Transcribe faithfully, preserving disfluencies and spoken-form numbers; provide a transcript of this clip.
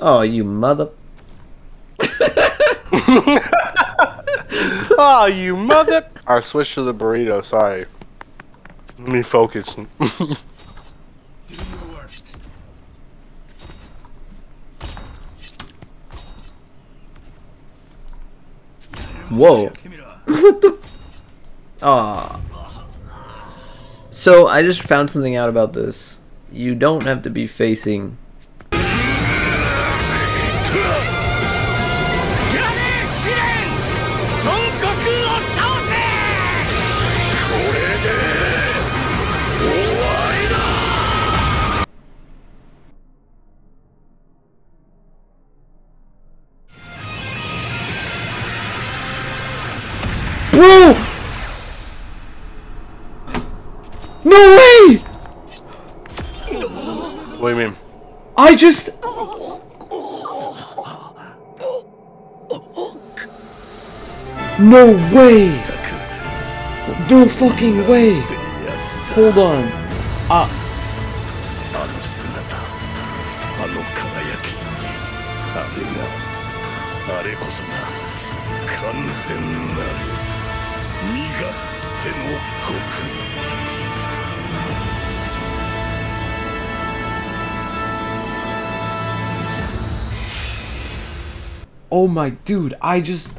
Oh, you mother... Oh, you mother... I switched to the burrito, sorry. Let me focus. Whoa. What the... Aw. So, I just found something out about this. You don't have to be facing... Bro! No way! What do you mean? I just... No way! No fucking way! Hold on. Ah. Oh my dude, I just